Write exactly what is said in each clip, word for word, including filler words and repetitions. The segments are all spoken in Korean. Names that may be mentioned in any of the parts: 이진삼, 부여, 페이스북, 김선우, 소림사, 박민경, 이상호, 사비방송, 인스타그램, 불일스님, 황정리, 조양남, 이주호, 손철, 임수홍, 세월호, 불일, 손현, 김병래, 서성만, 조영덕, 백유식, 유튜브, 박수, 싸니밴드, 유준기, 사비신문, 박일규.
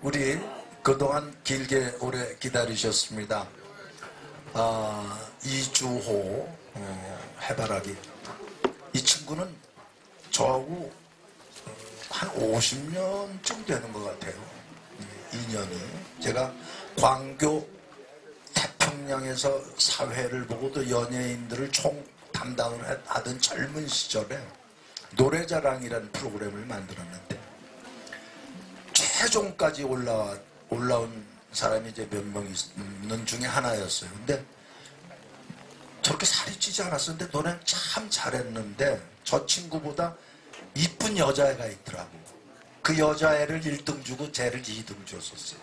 우리 그동안 길게 오래 기다리셨습니다. 아, 이주호 어, 해바라기. 이 친구는 저하고 한 오십 년쯤 되는 것 같아요. 인연이. 제가 광교 태평양에서 사회를 보고도 연예인들을 총 담당을 하던 젊은 시절에 노래자랑이라는 프로그램을 만들었는데 최종까지 올라와, 올라온 사람이 이제 몇 명 있는 중에 하나였어요. 근데 저렇게 살이 찌지 않았었는데 노래는 참 잘했는데 저 친구보다 이쁜 여자애가 있더라고. 그 여자애를 일 등 주고 쟤를 이 등 줬었어요.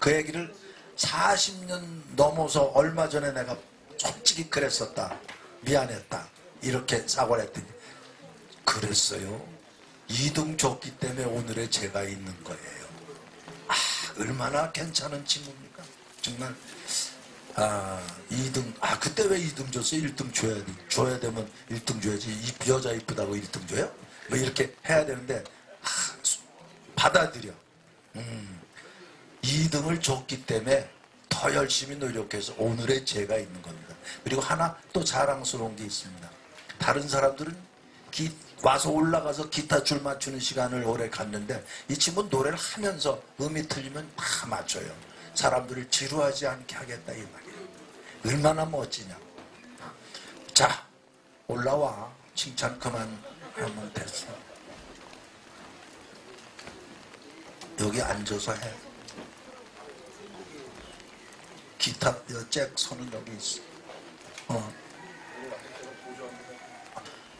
그 얘기를 사십 년 넘어서 얼마 전에 내가 솔직히 그랬었다. 미안했다. 이렇게 사과를 했더니 그랬어요. 이 등 줬기 때문에 오늘의 제가 있는 거예요. 아, 얼마나 괜찮은 친구입니까? 정말. 아, 이 등. 아, 그때 왜 이 등 줬어요? 일 등 줘야 돼. 줘야 되면 일 등 줘야지. 이 여자 이쁘다고 일 등 줘요? 뭐 이렇게 해야 되는데, 아, 받아들여. 음, 이 등을 줬기 때문에 더 열심히 노력해서 오늘의 제가 있는 겁니다. 그리고 하나 또 자랑스러운 게 있습니다. 다른 사람들은 기, 와서 올라가서 기타 줄 맞추는 시간을 오래 갔는데 이 친구는 노래를 하면서 음이 틀리면 다 맞춰요. 사람들을 지루하지 않게 하겠다 이 말이에요. 얼마나 멋지냐. 자, 올라와. 칭찬 그만하면 됐어. 여기 앉아서 해. 기타 잭 손은 여기 있어. 어.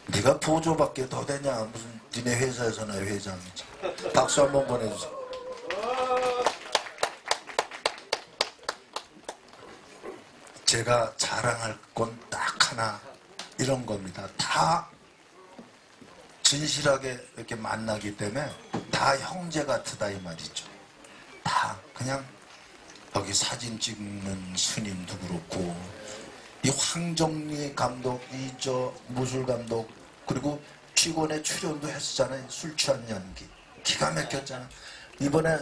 네가 보조밖에 더 되냐. 무슨 니네 회사에서 나 회장이지. 박수 한번 보내주세요. 제가 자랑할 건 딱 하나 이런 겁니다. 다 진실하게 이렇게 만나기 때문에 다 형제 같다 이 말이죠. 다 그냥 여기 사진 찍는 스님도 그렇고 이 황정리 감독, 이 저 무술 감독, 그리고 취곤에 출연도 했었잖아요. 술 취한 연기. 기가 막혔잖아. 이번에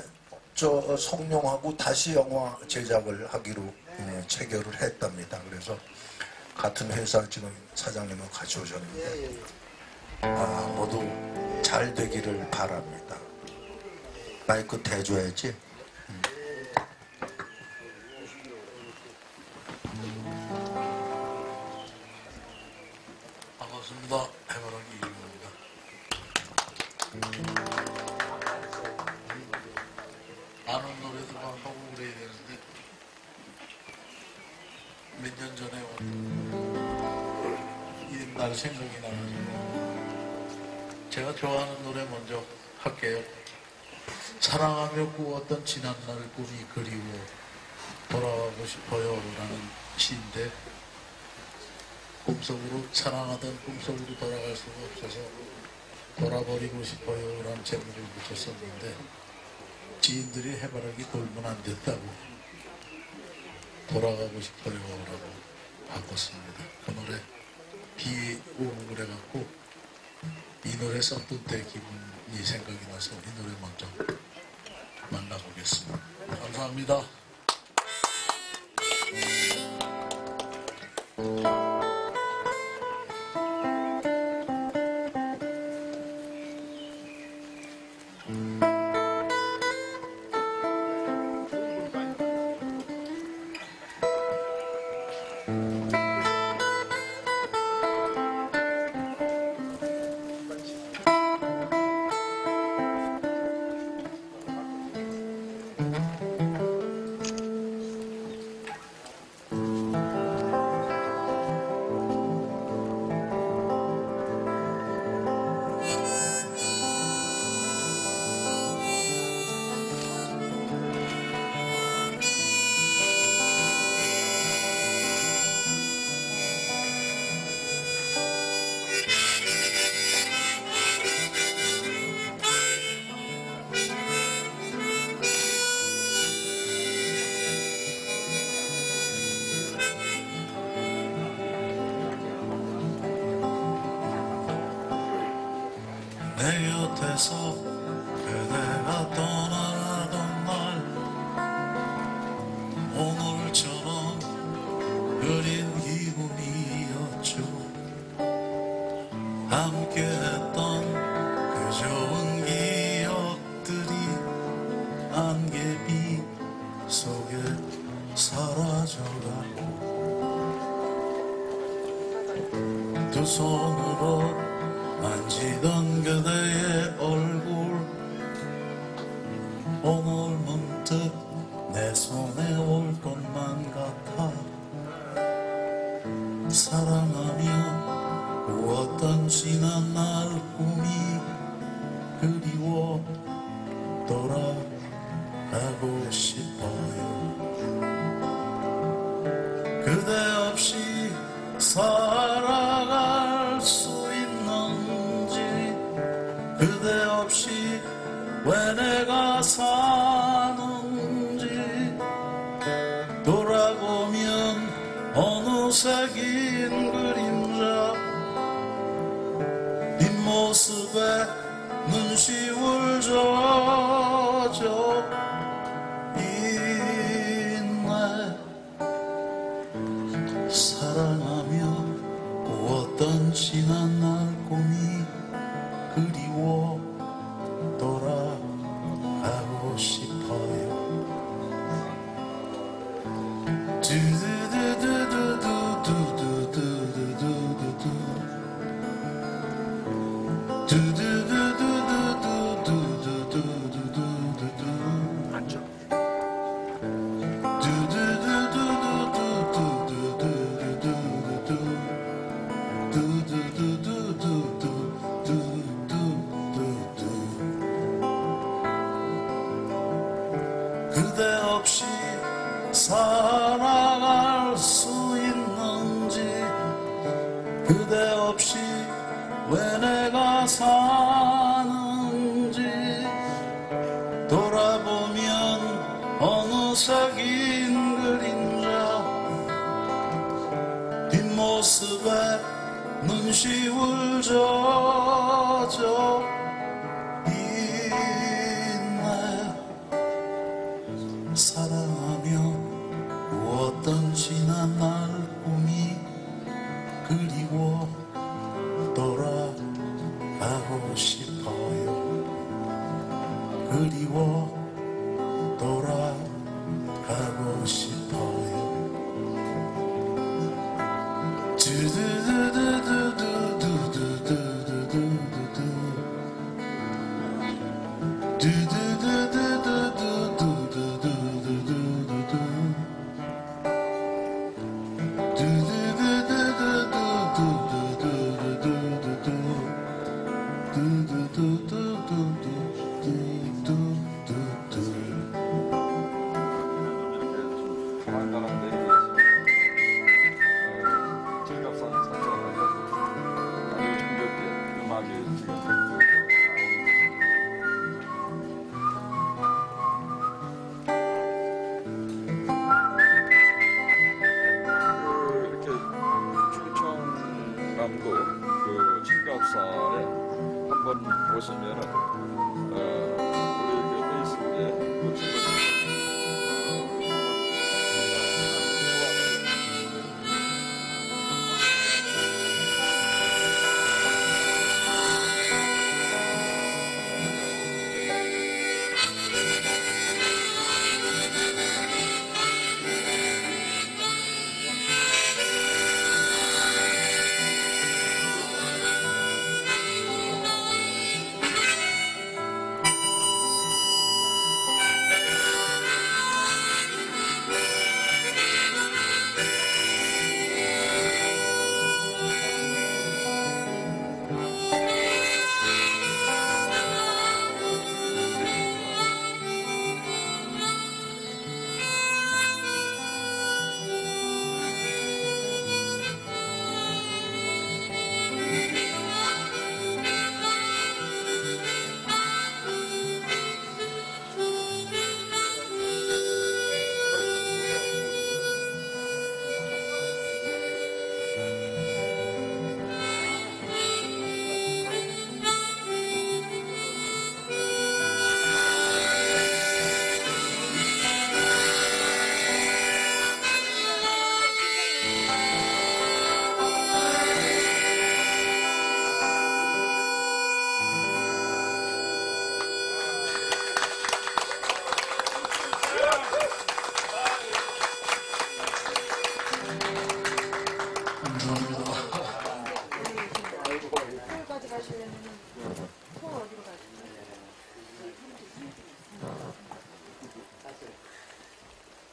저 성룡하고 다시 영화 제작을 하기로 체결을 했답니다. 그래서 같은 회사 지금 사장님을 가져오셨는데, 아, 모두 잘 되기를 바랍니다. 마이크 대줘야지. 반갑습니다. 해바라기 이주호입니다. 아는 노래들만 하고 그래야 되는데 몇 년 전에 옛날 생각이 나가지고 제가 좋아하는 노래 먼저 할게요. 사랑하며 꾸었던 지난날 꿈이 그리워 돌아가고 싶어요 라는 시인데 꿈속으로 사랑하던 꿈속으로 돌아갈 수가 없어서 돌아버리고 싶어요 라는 제목을 붙였었는데 지인들이 해바라기 돌면 안 됐다고 돌아가고 싶어요 라고 바꿨습니다. 그 노래 비호응을 해갖고 이 노래 썼던 때 기분이 생각이 나서 이 노래 먼저 만나보겠습니다. 감사합니다. 내 곁에서 그대가 떠나라. 안개비 속에 사라져라. 두 손으로 만지던 그대의 얼굴 오늘 문득 내 손에 올 것만 같아. 사랑하며 우었던 지난 날 꿈이 그리워 돌아가고 싶어요. 그대 없이 살아갈 수 있는지, 그대 없이 왜 내가 사는지, 돌아보면 어느새 긴 그림자 뒷모습에 눈시울 젖어 있네. 사랑하며 꾸었던 지난 날 꿈이 그리워 돌아가고 싶어요. 두두두두두두두두두두두 두두두두 사랑할 수 있는지, 그대 없이 왜 내가 사는지, 돌아보면 어느새 긴 그림자 뒷모습에 눈시울 젖어 지난 날 꿈이 그리워 돌아가고 싶어요. 그리워 돌아가고 싶어요. 두두두두두두두두두두두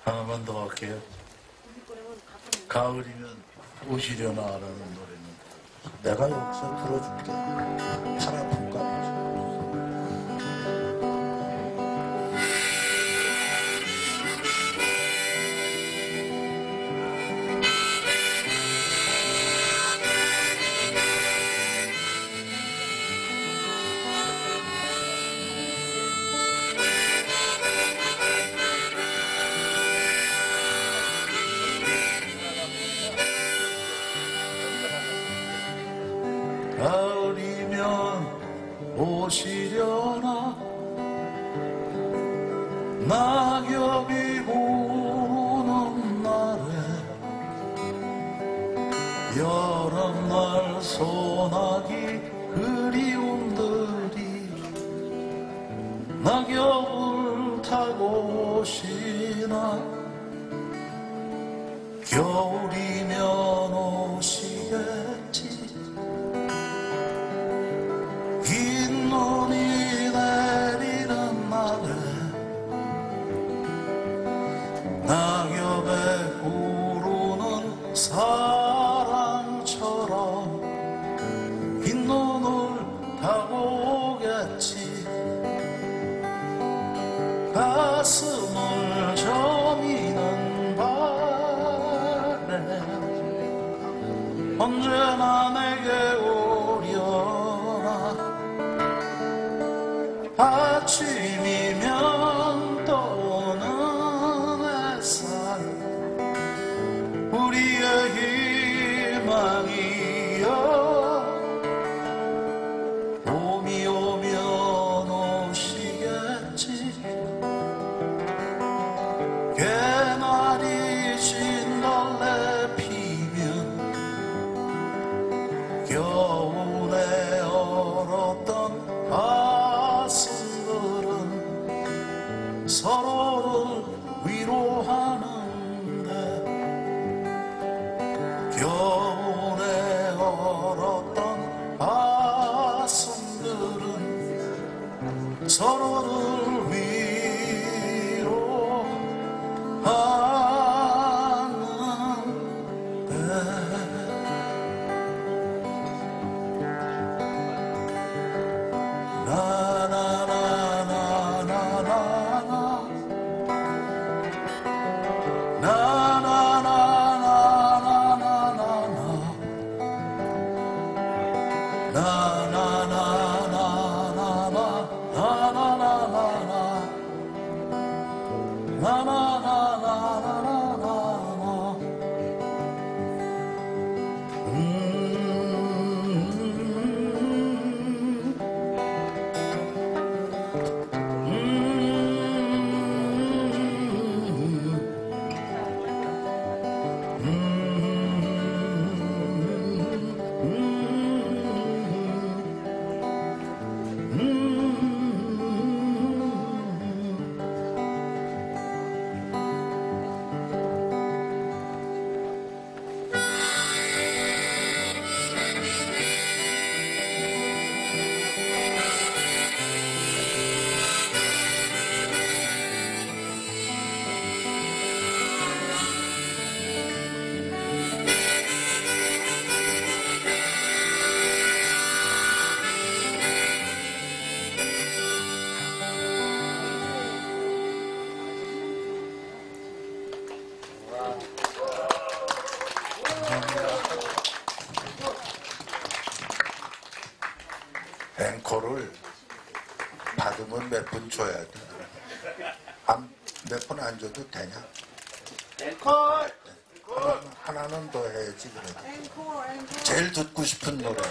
하나만 더 할게요. 가을이면 오시려나라는 노래는 내가 여기서 불러줄게. 팔 아픔과 마셔. 가을이면 오시려나 낙엽이 오는 날에 여름날 소나기 그리움들이 낙엽을 타고 오시나 겨울이면 오시겠지 낙엽에 우르는 사랑처럼 흰 눈을 타고 오겠지. 가슴을 저미는 바람 언제나 내게 오려나. 아침이면 떠오는 우리의 희망이여 봄이 오면 오시겠지. 개나리 진달래 피면 겨울에 얼었던 가슴들은 서로를 위로하는 겨울에 얼었던 가슴들은 서로를 위로하는데 나나나나나나나 앵콜을 받으면 몇 분 줘야 돼. 몇 분 안 줘도 되냐? 앵콜! 하나는, 하나는 더 해야지 그래도. 앵콜, 앵콜. 제일 듣고 싶은 노래.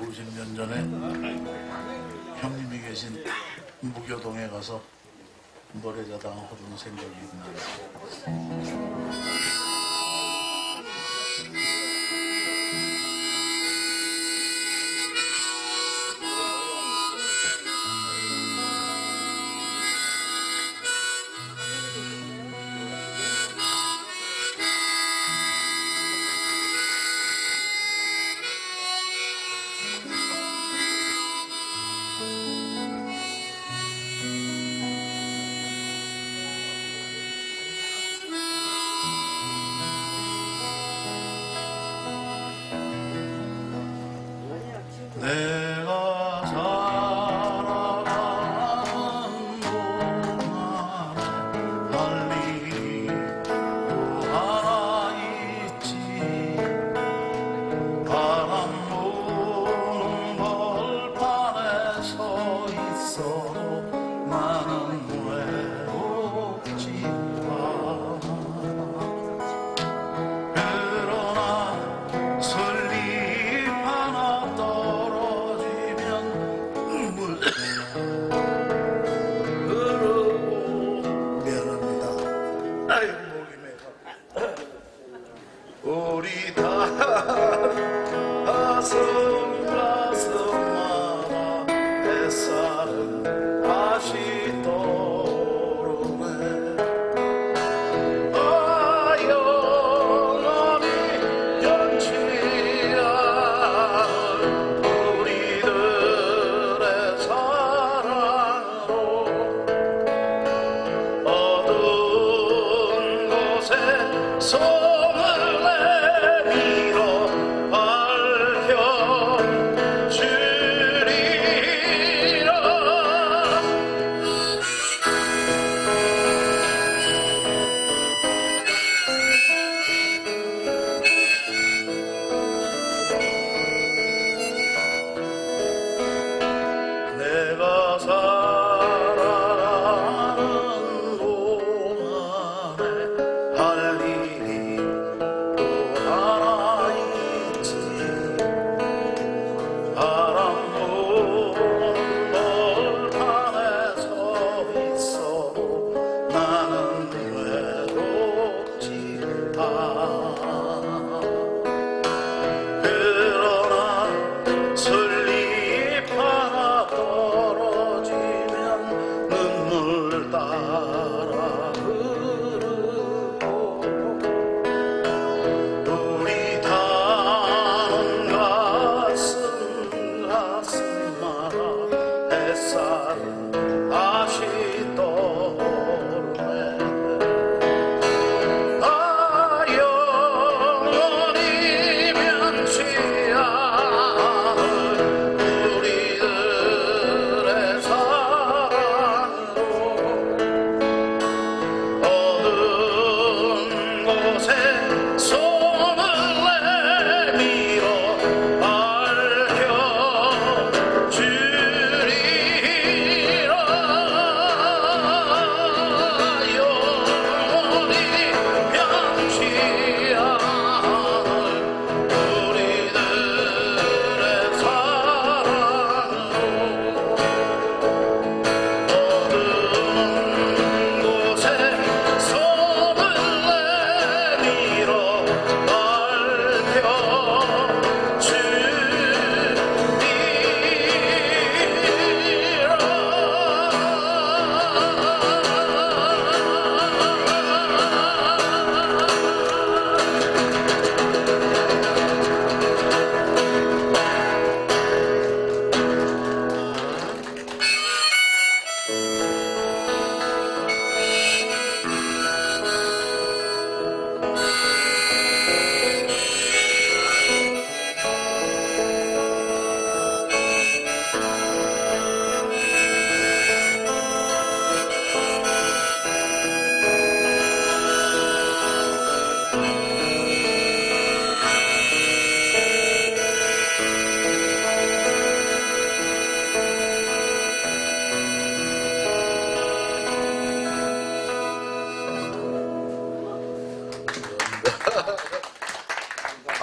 오십 년 전에 형님이 계신 무교동에 가서 노래자랑 하던 생각이 나요. 아이고 목이 메가. 우리 다 가슴 가슴마다 햇살은 다시 떠오르네. 아 영원히 연치한 우리들의 사랑으로 어두운 곳에 손을 내밀어 밝혀주리라. 내가 살아가는 동안에 할 일이 또 하나 있지. 바람 부는 벌판에 서 있어도 나는 외롭지 않아. 그러나 술잎 하나 떨어지면 눈물 따라 흐르고 우리 다음 가슴 가슴마다 햇살은 다시 떠오르네. 아 영원히 변치한 우리들의 사랑으로 어두운 곳에 손을 내밀어 밝혀주리라. 영원히 변치한 우리들의 사랑으로 어두운 곳에 손을 내밀어 밝혀주리라.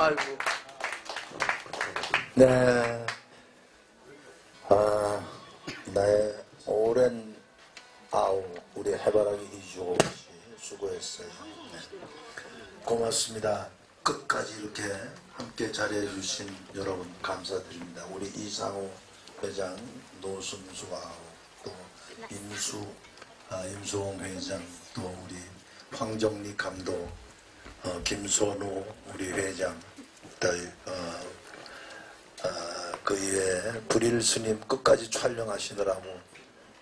아이고. 네. 아, 나의 오랜 아우, 우리 해바라기 이주호 씨 수고했어요. 네. 고맙습니다. 끝까지 이렇게 함께 자리해주신 여러분 감사드립니다. 우리 이상호 회장, 노승수하고 또 임수, 아, 임수홍 회장, 또 우리 황정리 감독, 어, 김선우 우리 회장, 어, 어, 그 이외에 불일스님 끝까지 촬영하시느라고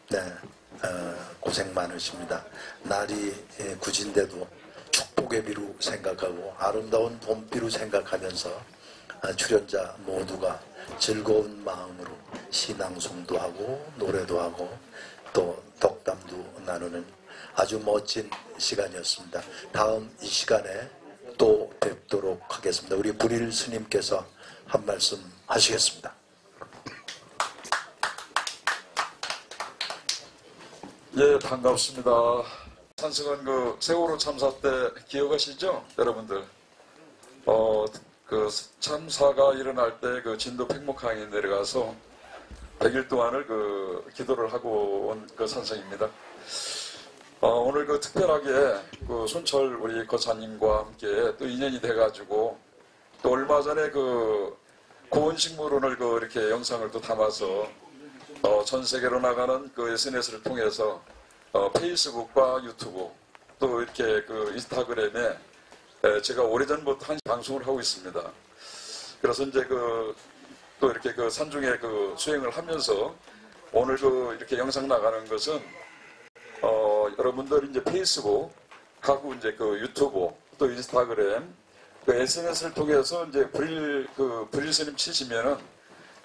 네, 어, 고생 많으십니다. 날이 예, 굳은데도 축복의 비로 생각하고 아름다운 봄비로 생각하면서 어, 출연자 모두가 즐거운 마음으로 신앙송도 하고 노래도 하고 또 덕담도 나누는 아주 멋진 시간이었습니다. 다음 이 시간에 또 뵙도록 하겠습니다. 우리 불일 스님께서 한 말씀 하시겠습니다. 예, 반갑습니다. 산승은 그 세월호 참사 때 기억하시죠? 여러분들. 어, 그 참사가 일어날 때 그 진도 팽목항에 내려가서 백 일 동안을 그 기도를 하고 온 그 산승입니다. 아, 어, 오늘 그 특별하게 그 손철 우리 거사님과 함께 또 인연이 돼가지고 또 얼마 전에 그 고온식물원을 그 이렇게 영상을 또 담아서 어, 전 세계로 나가는 그 에스엔에스를 통해서 어, 페이스북과 유튜브 또 이렇게 그 인스타그램에 에, 제가 오래전부터 한 방송을 하고 있습니다. 그래서 이제 그 또 이렇게 그 산중에 그 수행을 하면서 오늘 그 이렇게 영상 나가는 것은 어, 여러분들이 이제 페이스북 하고 이제 그 유튜브 또 인스타그램 그 에스엔에스를 통해서 이제 불일 그 불일스님 치시면은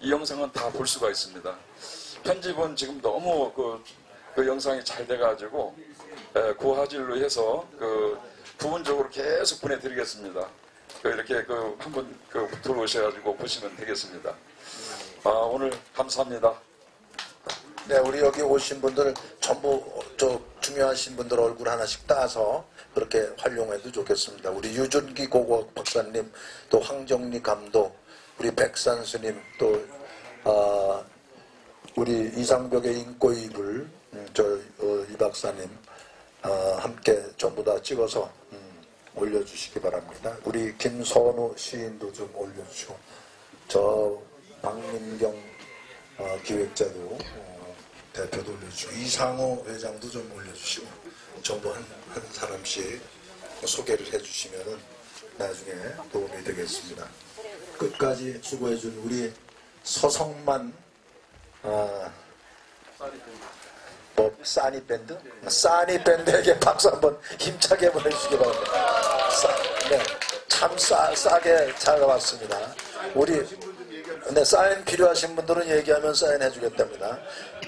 이 영상은 다 볼 수가 있습니다. 편집은 지금 너무 그, 그 영상이 잘 돼가지고 에, 고화질로 해서 그 부분적으로 계속 보내드리겠습니다. 그 이렇게 그 한번 그 들어오셔가지고 보시면 되겠습니다. 아, 오늘 감사합니다. 네, 우리 여기 오신 분들 전부 저 중요하신 분들 얼굴 하나씩 따서 그렇게 활용해도 좋겠습니다. 우리 유준기 고고 박사님, 또 황정리 감독, 우리 백산스님, 또 아, 우리 이상벽의 인꼬이불 음, 저 어, 이 박사님 어, 함께 전부 다 찍어서 음, 올려주시기 바랍니다. 우리 김선우 시인도 좀 올려주시고 저 박민경 어, 기획자도 대표도 올려주시고 이상호 회장도 좀 올려주시고 전부 한, 한 사람씩 소개를 해주시면 나중에 도움이 되겠습니다. 끝까지 수고해준 우리 서성만 아, 뭐 싸니밴드? 싸니밴드에게 박수 한번 힘차게 보내주시기 바랍니다. 싸, 네, 참 싸, 싸게 잘 왔습니다. 우리 네, 사인 필요하신 분들은 얘기하면 사인해주겠답니다.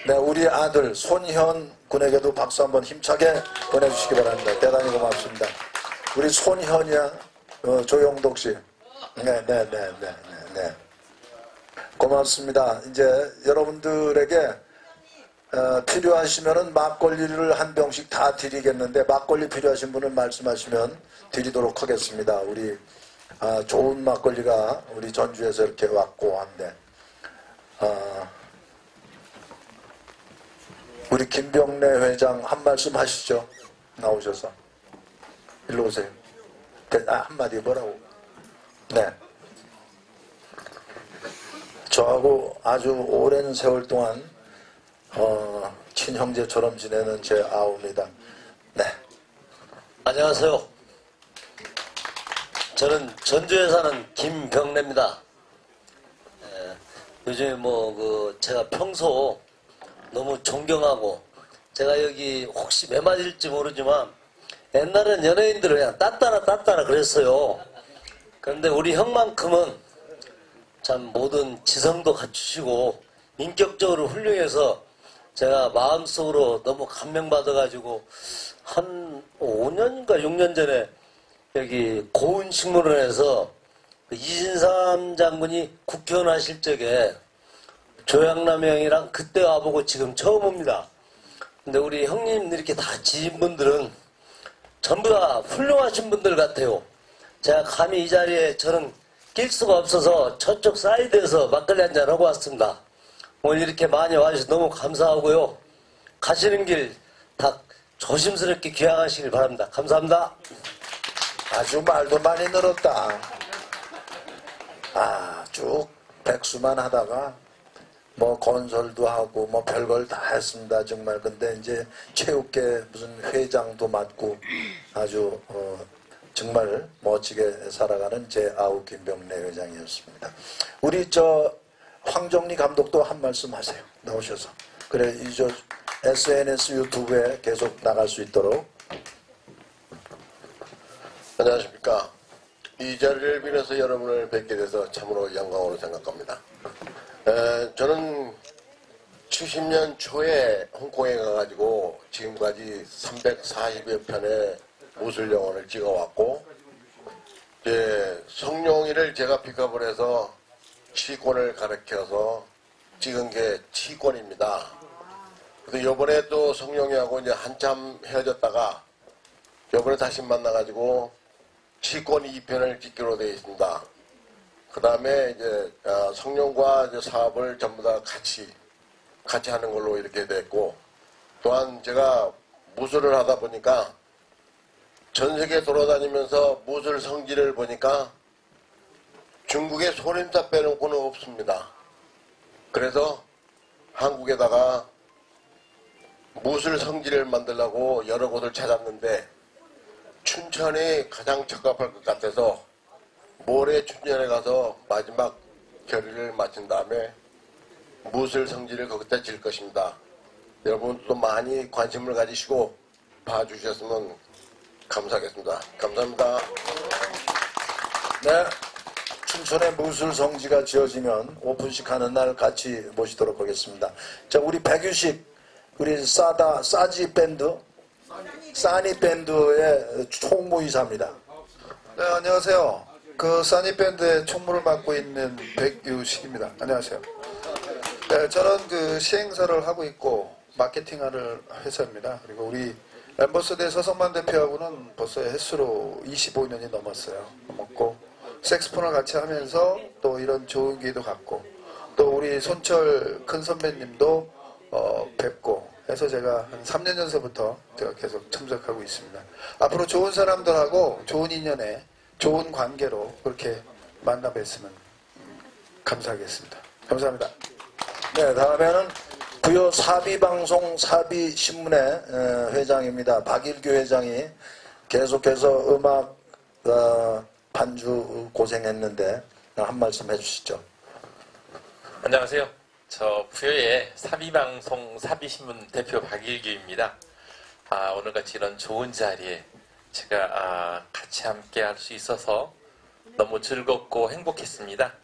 네, 우리 아들 손현 군에게도 박수 한번 힘차게 보내주시기 바랍니다. 대단히 고맙습니다. 우리 손현이야, 어, 조영덕 씨. 네, 네, 네, 네, 네, 네. 고맙습니다. 이제 여러분들에게 어, 필요하시면은 막걸리를 한 병씩 다 드리겠는데 막걸리 필요하신 분은 말씀하시면 드리도록 하겠습니다. 우리. 아, 좋은 막걸리가 우리 전주에서 이렇게 왔고 한데 아, 우리 김병래 회장 한 말씀 하시죠. 나오셔서 일로 오세요. 아, 한마디 뭐라고. 네, 저하고 아주 오랜 세월 동안 어, 친형제처럼 지내는 제 아우입니다. 네, 안녕하세요. 저는 전주에 사는 김병래입니다. 예, 요즘에 뭐 그 제가 평소 너무 존경하고 제가 여기 혹시 매 맞을지 모르지만 옛날엔 연예인들을 그냥 따따라 따따라 그랬어요. 그런데 우리 형만큼은 참 모든 지성도 갖추시고 인격적으로 훌륭해서 제가 마음속으로 너무 감명받아가지고 한 오 년인가 육 년 전에 여기 고운식물원에서 이진삼 장군이 국회의원 하실 적에 조양남 형이랑 그때 와보고 지금 처음 옵니다. 근데 우리 형님 이렇게 다 지인분들은 전부 다 훌륭하신 분들 같아요. 제가 감히 이 자리에 저는 낄 수가 없어서 저쪽 사이드에서 막걸리 한잔 하고 왔습니다. 오늘 이렇게 많이 와주셔서 너무 감사하고요. 가시는 길 다 조심스럽게 귀향하시길 바랍니다. 감사합니다. 아주 말도 많이 늘었다. 아, 쭉 백수만 하다가 뭐 건설도 하고 뭐 별걸 다 했습니다. 정말. 근데 이제 체육계 무슨 회장도 맡고 아주 어, 정말 멋지게 살아가는 제 아우 김병래 회장이었습니다. 우리 저 황정리 감독도 한 말씀 하세요. 나오셔서. 그래 이제 에스엔에스 유튜브에 계속 나갈 수 있도록. 안녕하십니까. 이 자리를 빌어서 여러분을 뵙게 돼서 참으로 영광으로 생각합니다. 에, 저는 칠십 년 초에 홍콩에 가가지고 지금까지 삼백사십여 편의 무술 영화를 찍어왔고 이제 성룡이를 제가 픽업을 해서 치권을 가르쳐서 찍은 게 치권입니다. 근데 요번에 또 성룡이하고 이제 한참 헤어졌다가 요번에 다시 만나가지고 치권 이 편을 찍기로 되어 있습니다. 그 다음에 이제 성룡과 이제 사업을 전부 다 같이 같이 하는 걸로 이렇게 됐고, 또한 제가 무술을 하다 보니까 전 세계 돌아다니면서 무술 성지를 보니까 중국의 소림사 빼놓고는 없습니다. 그래서 한국에다가 무술 성지를 만들려고 여러 곳을 찾았는데 춘천이 가장 적합할 것 같아서 모레 춘천에 가서 마지막 결의를 마친 다음에 무술 성지를 거기다 질 것입니다. 여러분도 많이 관심을 가지시고 봐주셨으면 감사하겠습니다. 감사합니다. 네, 춘천의 무술 성지가 지어지면 오픈식 하는 날 같이 모시도록 하겠습니다. 자, 우리 백유식, 우리 싸다 싸지밴드, 싸니밴드의 총무이사입니다. 네, 안녕하세요. 그 싸니밴드의 총무를 맡고 있는 백유식입니다. 안녕하세요. 네, 저는 그 시행사를 하고 있고 마케팅하는 회사입니다. 그리고 우리 엠버서드의 서성만 대표하고는 벌써 횟수로 이십오 년이 넘었어요. 넘었고 색스폰을 같이 하면서 또 이런 좋은 기회도 갖고 또 우리 손철 큰 선배님도 어, 뵙고 해서 제가 한 삼 년 전서부터 제가 계속 참석하고 있습니다. 앞으로 좋은 사람들하고 좋은 인연에 좋은 관계로 그렇게 만나 뵀으면 감사하겠습니다. 감사합니다. 네, 다음에는 부여 사비방송 사비신문의 회장입니다. 박일규 회장이 계속해서 음악 어, 반주 고생했는데 한 말씀 해주시죠. 안녕하세요. 저 부여의 사비방송 사비신문 대표 박일규입니다. 아, 오늘같이 이런 좋은 자리에 제가 아, 같이 함께 할 수 있어서 너무 즐겁고 행복했습니다.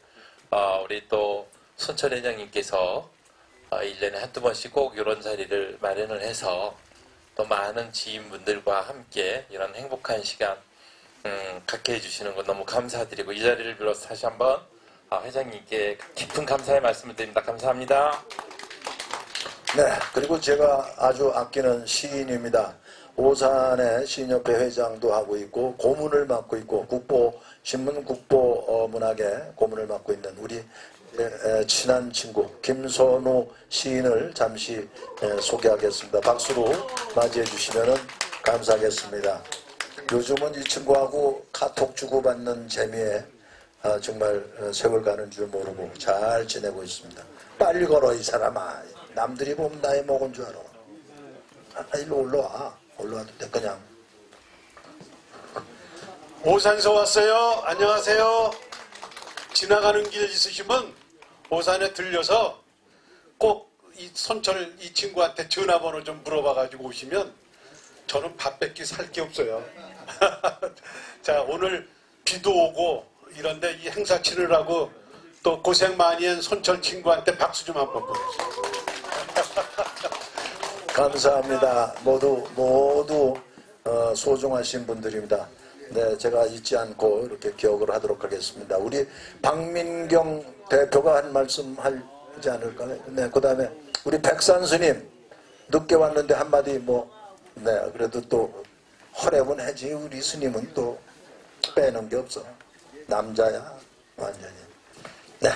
아, 우리 또 손철 회장님께서 아, 일 년에 한두 번씩 꼭 이런 자리를 마련을 해서 또 많은 지인분들과 함께 이런 행복한 시간 음, 갖게 해주시는 거 너무 감사드리고 이 자리를 빌어서 다시 한번 아, 회장님께 깊은 감사의 말씀을 드립니다. 감사합니다. 네, 그리고 제가 아주 아끼는 시인입니다. 오산의 시인협회 회장도 하고 있고 고문을 맡고 있고 국보신문 국보문학의 고문을 맡고 있는 우리 친한 친구 김선우 시인을 잠시 소개하겠습니다. 박수로 맞이해 주시면 감사하겠습니다. 요즘은 이 친구하고 카톡 주고받는 재미에 정말 세월 가는 줄 모르고 잘 지내고 있습니다. 빨리 걸어 이 사람아. 남들이 보면 나이 먹은 줄 알아. 아, 일로 올라와. 올라와도 돼 그냥. 오산에서 왔어요. 안녕하세요. 지나가는 길 있으시면 오산에 들려서 꼭 이 손철 이 친구한테 전화번호 좀 물어봐가지고 오시면 저는 밥 뺏기 살 게 없어요. 자, 오늘 비도 오고 이런데 이 행사 치르라고 또 고생 많이 한 손철 친구한테 박수 좀 한번 보내주세요. 감사합니다. 모두 모두 어, 소중하신 분들입니다. 네, 제가 잊지 않고 이렇게 기억을 하도록 하겠습니다. 우리 박민경 대표가 한 말씀 하지 않을까요? 네, 그 다음에 우리 백산 스님 늦게 왔는데 한마디 뭐, 네, 그래도 또 허랩은 해지. 우리 스님은 또 빼는 게 없어. 남자야 완전히. 네.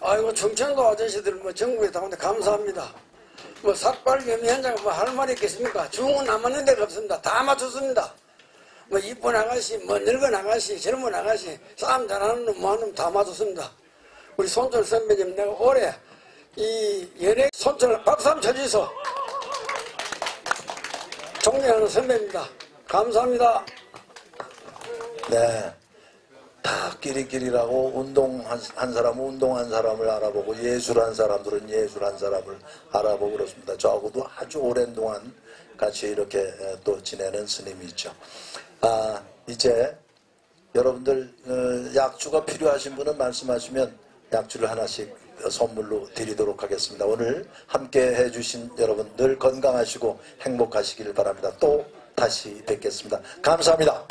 아이고, 충청도 아저씨들 뭐 전국에 다 오는데 감사합니다. 뭐 삭발겸 현장 뭐 할 말이 있겠습니까? 중은 남았는 데가 없습니다. 다 맞췄습니다. 뭐 이쁜 아가씨, 뭐 늙은 아가씨, 젊은 아가씨, 싸움 잘하는 놈, 많은 놈 다 맞췄습니다. 우리 손철 선배님, 내가 올해 이 연예 손철 박수 한번 쳐주소. 존경하는 선배입니다. 감사합니다. 네. 다 끼리끼리라고 운동한 한 사람은 운동한 사람을 알아보고 예술한 사람들은 예술한 사람을 알아보고 그렇습니다. 저하고도 아주 오랜 동안 같이 이렇게 또 지내는 스님이 있죠. 아, 이제 여러분들 약주가 필요하신 분은 말씀하시면 약주를 하나씩 선물로 드리도록 하겠습니다. 오늘 함께해 주신 여러분들 건강하시고 행복하시길 바랍니다. 또 다시 뵙겠습니다. 감사합니다.